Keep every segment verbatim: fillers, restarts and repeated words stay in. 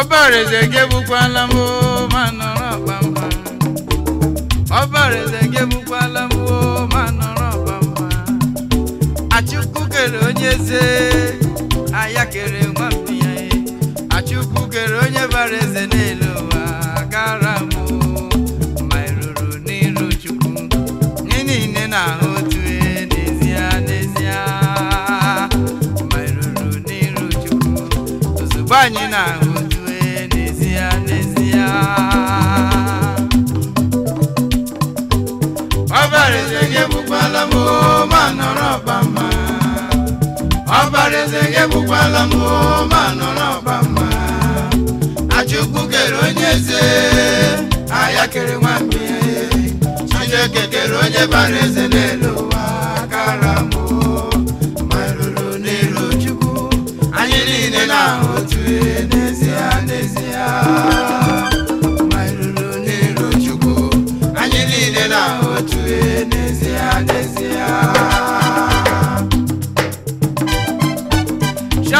Obara Eze gebukwala mbo manoro bamba. Obara Eze gebukwala mbo manoro bamba. Achukugere onyeze ayakere nwamuya e. Achukugere onye bareze n'elowa karamu. Mairuru n'iru chukwu. Nini nne na otu e n'ezia n'ezia. Mairuru n'iru chukwu. Ozubanyi na Obara Eze gebukwala mbo manoro bamba. Obara Eze gebukwala mbo manoro bamba. Achukugere onyeze ayakere nwamuye. Chinekere onye bara eze n'elowa karamu. Mairuru n'iru chukwu. Anyị niile na otu n'ezie n'ezie.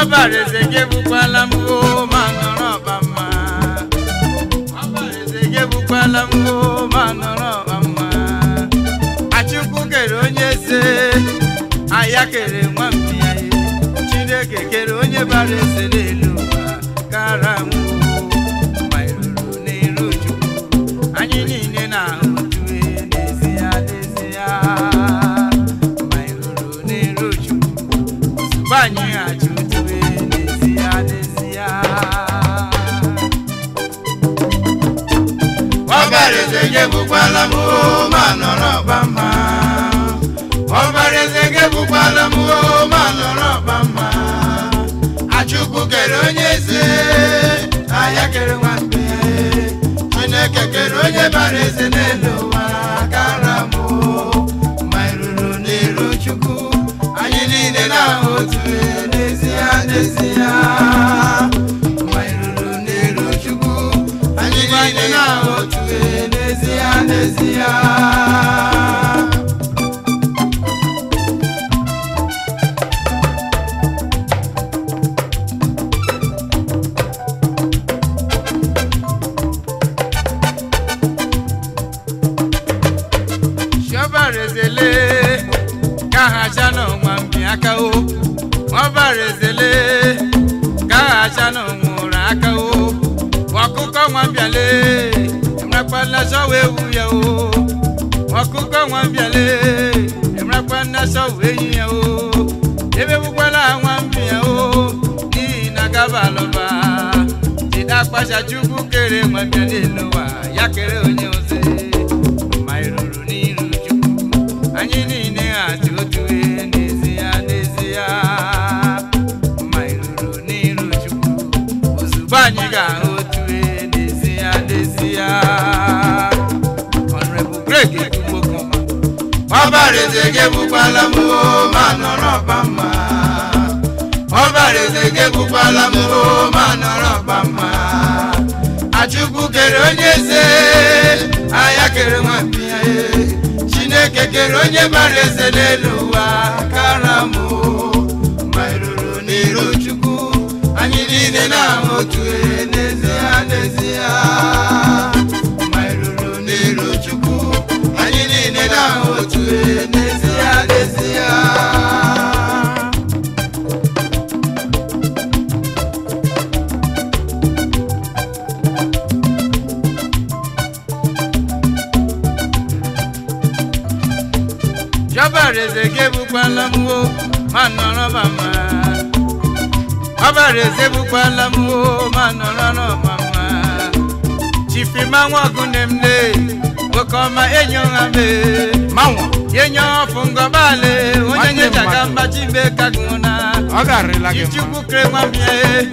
Obara Eze gebukwala mbo manoro bamba. Obara Eze gebukwala mbo manoro bamba. Achukugere onyeze ayakere nwamuya e. Chinekere onye bara eze n'elowa karamu. Mairuru n'iru chukwu. Anyị niile na Obara Eze gebukwala mbo manoro bamba. Obara Eze gebukwala mbo manoro bamba. Achukugere onyeze ayakere nwamuya e. Chinekere onye bara eze n'elowa karamu. Mairuru n'iru chukwu. Anyị niile na otu n'ezie n'ezie. Obara Eze le kahaja no mwambi aka o. Obara Eze le kahaja no mwura aka o. Wakuko mwambi ale mrakwana shawe uya o. Wakuko mwambi ale mrakwana shawe uya o. Ebe bukwala mwambi ya o. Ni nakabaloba Tidakpasha chuku kere mwambi alilowa yakere onye oze. Obara Eze gebukwala mbo manoro bamba. Obara Eze gebukwala mbo manoro bamba. Achukugere onyeze ayakere nwamuya e. Chinekere onye bara eze n'elowa. Ezebukwalamuo, manoro mama. Obara Ezebukwalamuo, manoro mama. Chifima wakunemle, wakoma enyongabe. Mawa, yenyo fungobale, unyenye chagamba chimbe kaguna. Agare la gema. Chichukukre mwamye,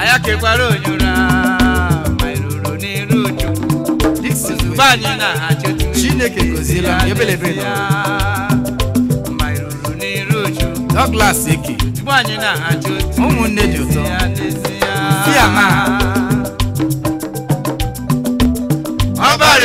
ayake kwa ronyura. Mairuru ni ruchu, usubani na hachotu. Chineke gozila, yebelebe na. Douglas Eki, Omunne Joto, Siama. Obara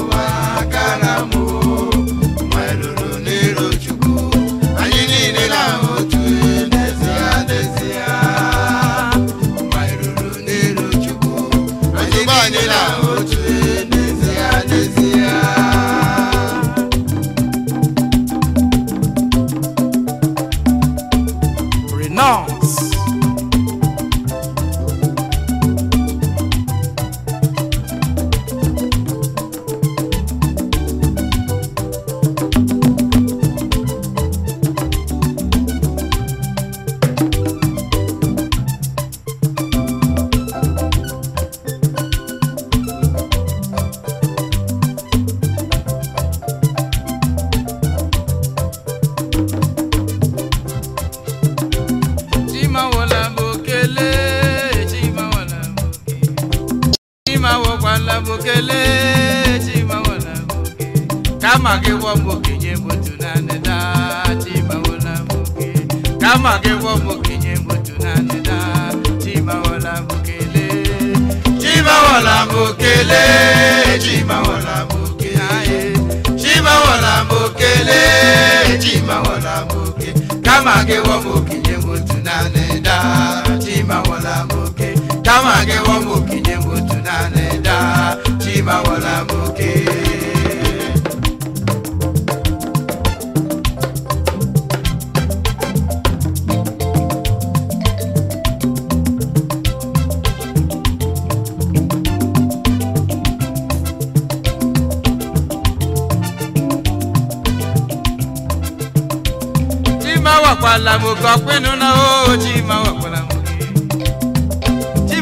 ụwa kara mụ.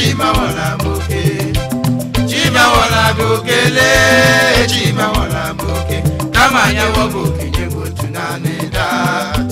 Chima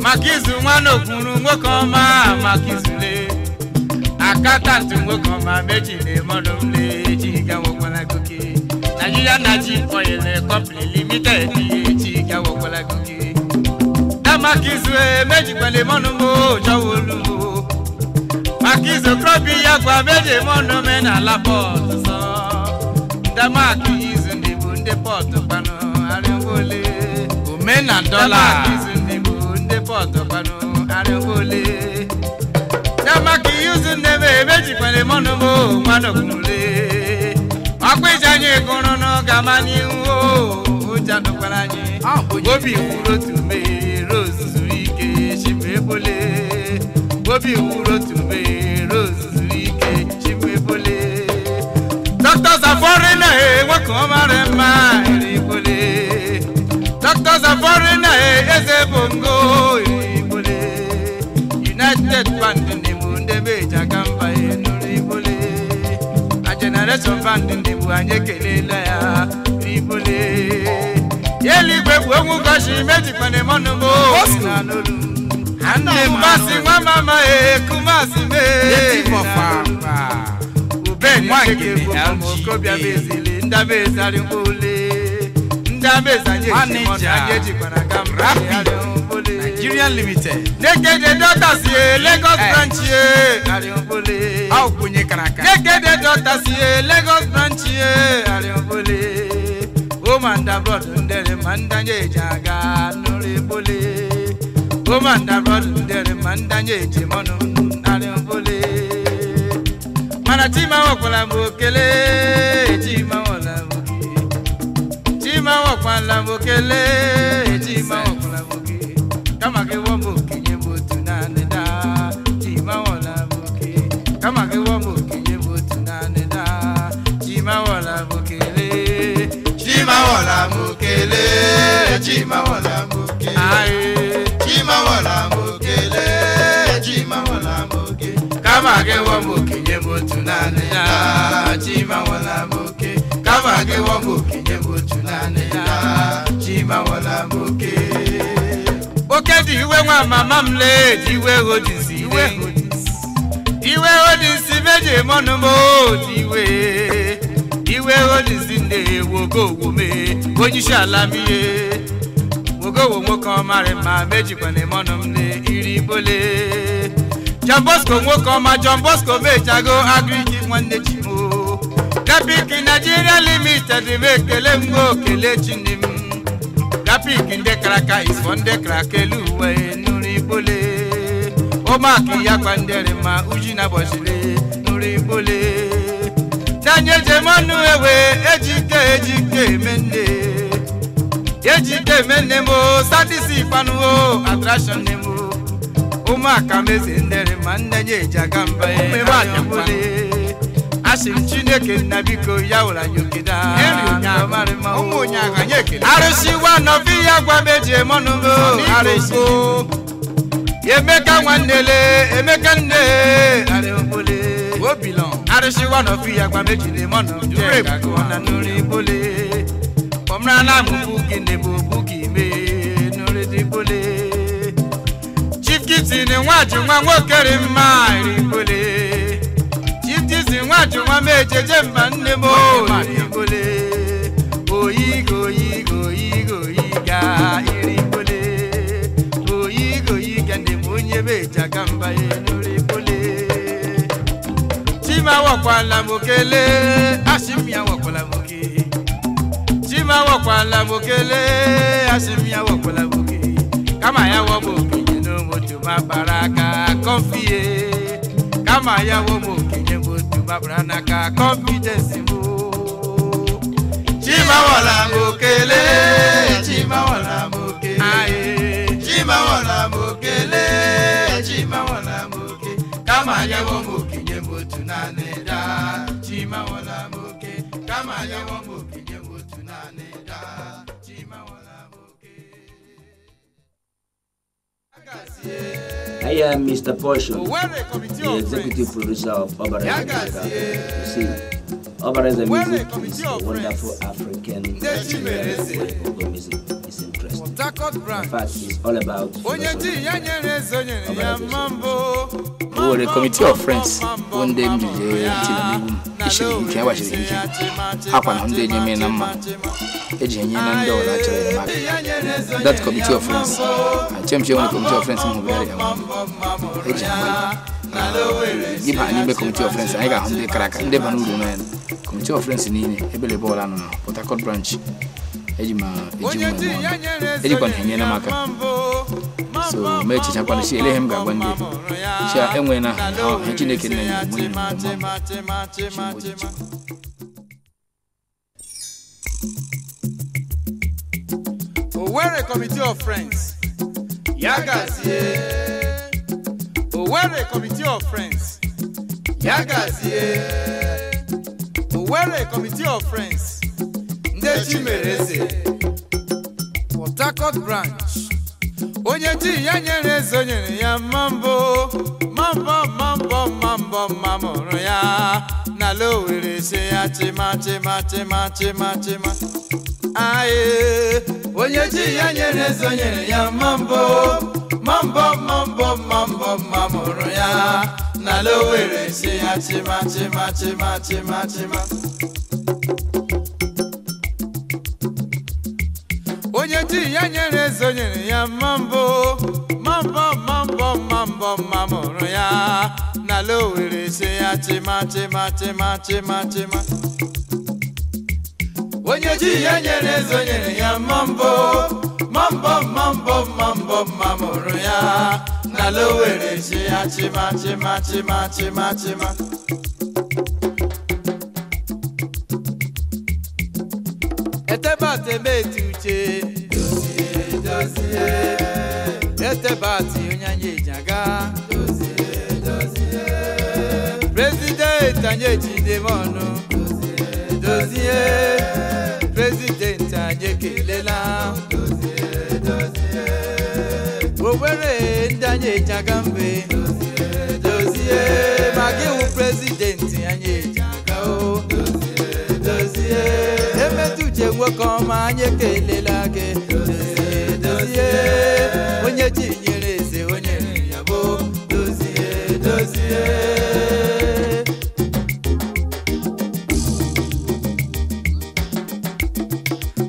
Makizu Mwano Kuru Mwokoma. Makizu Le. Akata tungo koma mechile mondomle chiga wokola kuki Nigeria naji oyele company limited chiga wokola kuki Damakizwe meji kwele monumo jawolu Makizo krobi yakwa meje monome na la porte so Damakizo ndibu nde porte pano ariwole omena dollar Damakizo ndibu nde porte pano ariwole Damaki yuzu ndebe beji kwele monobo mwano kunule Makwejanye konono gamani uo Ujano kwananye Gobi urotume rozu zurike shimebole Gobi urotume rozu zurike shimebole Doctors are foreigner wakomarema iribole Doctors are foreigner eze bongo iribole United Bandini Beja kampa enuribole, a generation banding de buanye kelelaya ribole. Yeli kwewe mukashi meti pane monobo na nolu. Ande mbasi mama mae kumasi me. Yeti mofamba. Ubeni keke buko bia bezili ndabeza limbole. Ndabeza nyeti mona yeti pana kampa. Nigerian Limited. Neke de dota siye Lagos branchie. Aliombole. Au kunye karaka. Neke de dota siye Lagos branchie. Aliombole. O manda brotundele manda nye jaga nulibole. O manda brotundele manda nye jimonu. Aliombole. Mana chima wakola mbokele. Chima wala mboki. Chima wakola mbokele. Chima wakola mboki. Kama ke wambo kinye mbotu na neda Chima wala mboke Kama ke wambo kinye mbotu na neda Chima wala mbokele Chima wala mbokele Chima wala mbokele Chima wala mbokele Chima wala mbokele Kama ke wambo kinye mbotu na neda Chima wala mbokele Kama ke wambo kinye mbotu na neda Chima wala mbokele Oke di iwe wa mamamle, di iwe hodisi, iwe hodisi. Iwe hodisi veje monomo, di iwe. Iwe hodisi nde wogo wome, wonyisha lamiye. Wogo womoko marema, meji kwane monomne, iribole. Jambosko woko ma, jambosko vejago, agriki mwane chimo. Napiki Nigeria Limited, mekele mgo, kele chinimu. Rapik in the Kraka is one de Krakelu, Nuribole. Omaki Yapanderema, Ujina Boshile, Nuribole. Daniel Jemanuewe, Ejike, Ejike, Mende. Ejike, Mendemo, Sadisi Panuo, Attraction Nemo. Omaka Mesenderema, Nanye Jagamba, Mebole. Asim Chineke, Nabiko, Yaula, Yukida. Arusi wana vya kwa beje monungo Arusi Yemeka wandele, emeka nde Arumbole Arusi wana vya kwa beje monungo Jureka kwa nuribole Omrana mbuki nebo buki me nuribole Chief Kitty waju wangokere mairibole Chief Kitty waju wameje jemba nebo nuribole Oigo, igo, igo, iga, iribole. Oigo, iga, nemunye beja gamba enuribole. Chima wakwala mokele, ashimia wakwala moki. Chima wakwala mokele, ashimia wakwala moki. Kama ya wamoki, njeno motu mabaraka, confie. Kama ya wamoki, njeno motu mabaraka, confidence mo. Chima wala mokele, chima wala mokele, chima wala mokele, chima wala mokele. Kama Kama ya womu kinye mutu na neda Chima wala muke Kama ya womu kinye mutu na neda Chima wala muke I am Mister Portion, the executive producer of Obara Eze. You see, Obara Eze music is a wonderful African music. It's interesting. In fact, it's all about philosophy. Oh, the committee of friends, one day we did a show. We can't watch it. Half an hundred million a month. That committee of friends. I changed one committee of friends in Bulgaria. If I need a committee of friends, I got hundred crack. And they banu man. Committee of friends in Ine, Ebelebola, Port Harcourt branch. Ejima, Ejima, Ejima, Ejima, Ejima, so me chicha kwa nchi ile hemga bwange cha enwe na hachine kenenye mwili Owerri committee of friends yagazie Owerri committee of friends yagazie Owerri committee of friends ndechimereze Port Harcourt branch Onyeti ya nyere zonyere ya mambo Mambo, mambo, mambo, mamoro ya Nalowele se ya chema, chema, chema, chema, chema Aye Onyeti ya nyere zonyere ya mambo Mambo, mambo, mambo, mamoro ya Nalowele se ya chema, chema, chema, chema, chema Onyeti ya nyere zonyere ya mambo Mambo, mambo, mambo, mamoro ya Nalowele se ya chema, chema, chema, chema, chema Onyeti ya nyere zonyere ya mambo Mambo, mambo, mambo, mamoro ya Nalowele se ya chema, chema, chema, chema, chema Eteba tebe tuche Etebati unyanye jaga President anye jindemono President anye kelela Obere ndanye jagambe Magiwu president anye jagao Emetuje wokoma anye kelela ke Onye chinyere se onyere ya bo Dozie, dozie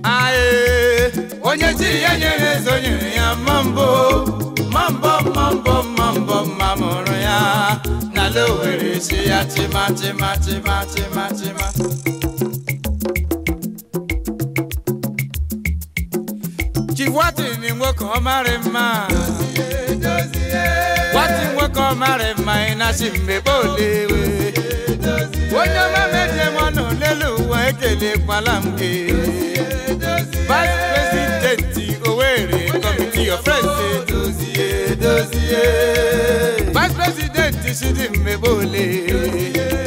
Ae Onye chinyere se onyere ya mambo Mambo, mambo, mambo, mamoro ya Nalowere se ya chima, chima, chima, chima, chima What in the work of Marima? What in work of Marima? In a simple body. When your mamma no little way to live Malamki. Vice President, Owerri, committee of friends. Vice President, she didn't be bully.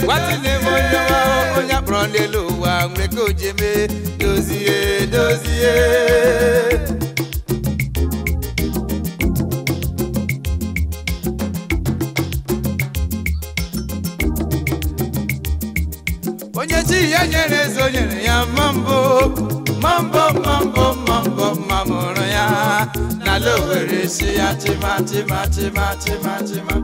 What in the morning on your brother, Lua, we go Jimmy. Dozie, dozie. Onyeti ya nyere zonyere ya mambo Mambo, mambo, mambo, mamoro ya Nalowere si ya chima, chima, chima, chima, chima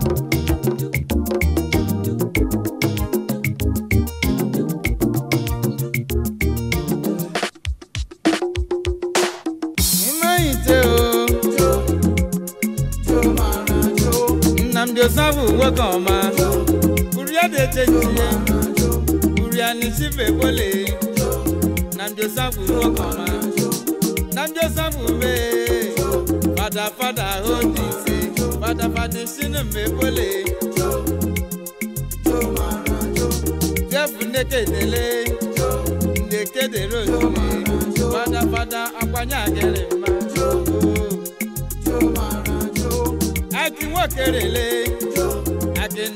Nima ite o Jo, Jo mara Jo Nnamdi Osavu wakoma Kuria de chechiye Nisive bole, namjo sabu wakoma, namjo sabu me, fada fada hodisi, fada fada sineme bole, jo, jo marajo, jefu neke dele, jo, neke dele, jo marajo, fada fada akwanya gele ma, jo, jo marajo, akinwa kerele, jo, akin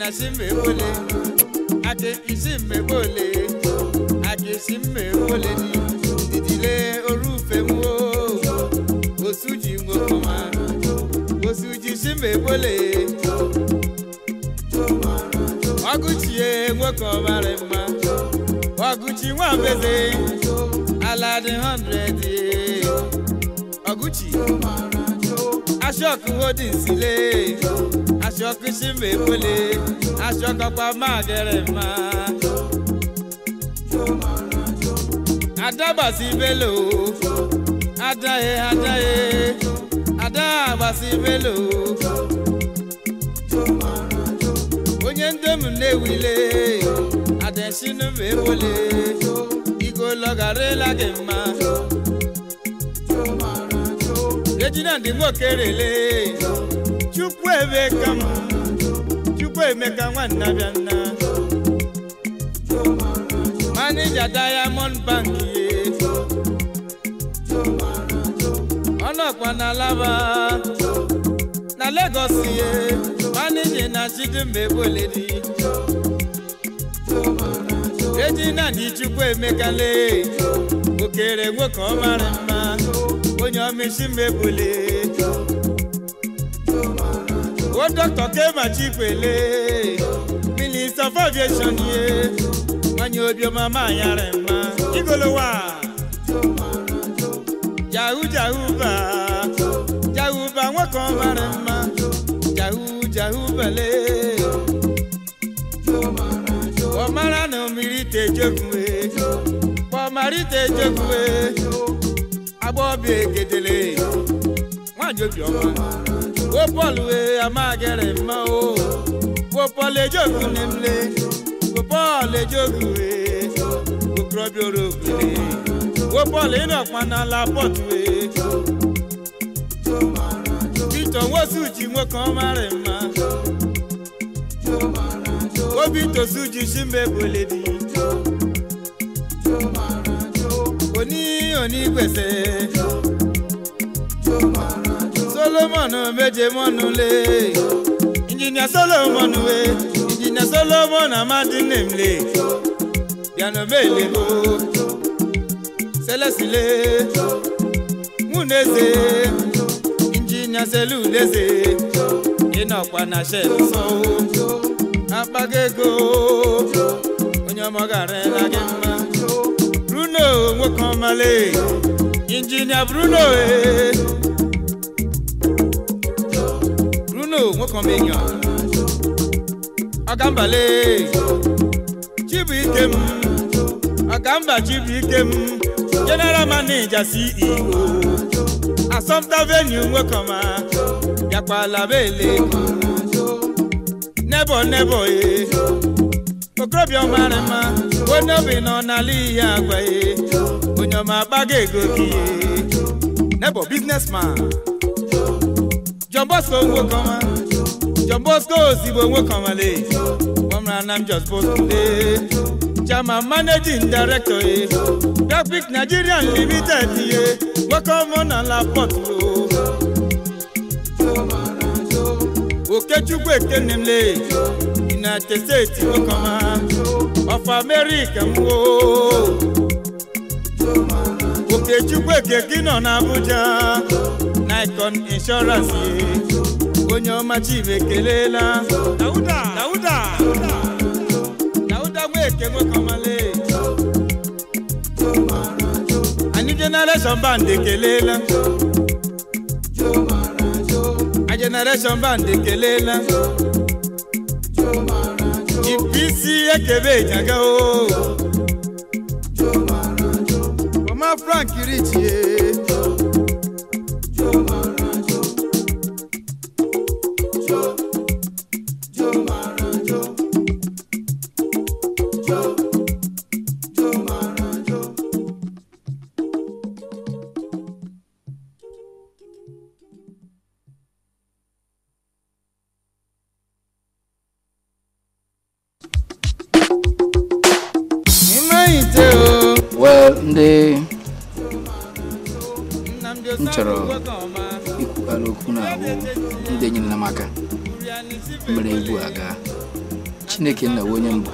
Snake in the William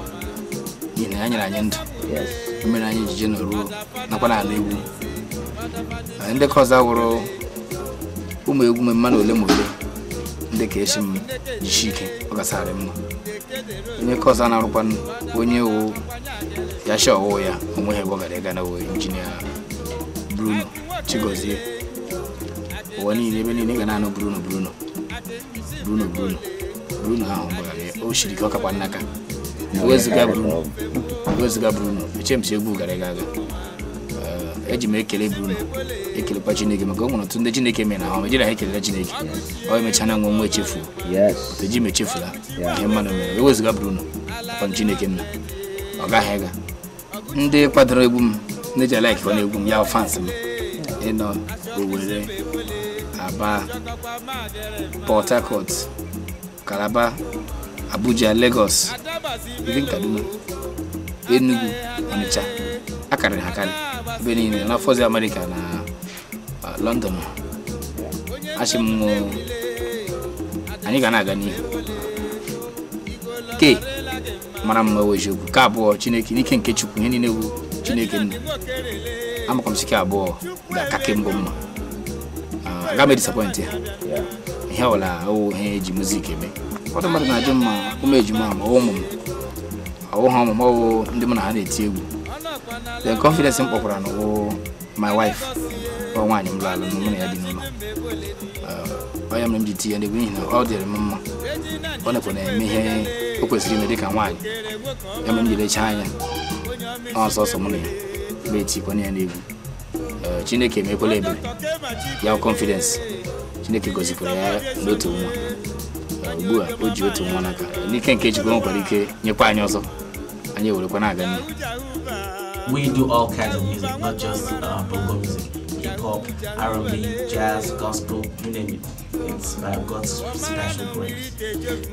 in Anyan, yes, the Menagerie General, Napana, and the cause our woman, Manu Lemon, the case Shiki, Ogasarim, and the cause an open when you Yasha Oya, whom we have over the Ganawa engineer Bruno Chigozi. One evening, and I know Bruno Bruno Bruno Bruno Bruno. Oh, she got up on Naka. Where's the Gabruno? Where's the Gabruno? The Champs of Bugaraga. Edgemake Bruno. A Kilopachinigam go on to the Jinnick and how I did a heck of a Jinnick. I'm a China one way cheerful. Yes, the Jimmy Chifla. It was Gabruno. Upon Jinnick. Ogahaga. The Padrebum, nature like when you boom your fancy. You know, we will. Aba, Port Harcourt, Calabar, Abuja, Lagos, even Kaduna, Enugu, Onitsha, Akari Hakari, Benin, na Forza America na London. Ashimu, ani kana gani? Ke, maramu wejobu, kabo, Chineke, ni kenke chuku, ni nebu, Chineke ni. Amu kumsikia abo, da kakemboma. I'm disappointed. Yeah. How old age music? What a man, Jemma, who made Jemma, home. Oh, home, oh, the man had it too. The confidence in Popran, oh, my wife, or one in blood, and the money I didn't know. I am M G T and the winner, all the mamma. One upon a may, who was in the deck and wine. I'm in the China. All sorts of money. Betty, Pony and Evil. Chineke me kolebe ya confidence Chineke gozikwa ya ndoto mwa ugbu a oji otu mwa naka ni kenke ji gonwa kwalike nyekwa anya ozo anya olekwa na aga ni. We do all kinds of music, not just uh, bongo music, hip hop, R and B, jazz, gospel, you name it. It's uh, God's special grace.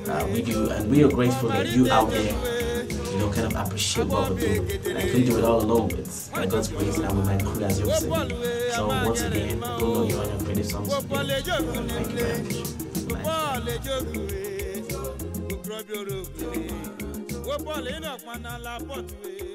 Uh, we do, and we are grateful that you out there, you know, kind of appreciate what we do. And I couldn't do it all alone. It's by God's grace now with my crew, as you've seen. So once again, go know you're on your pretty songs today. Thank you very much. Bye.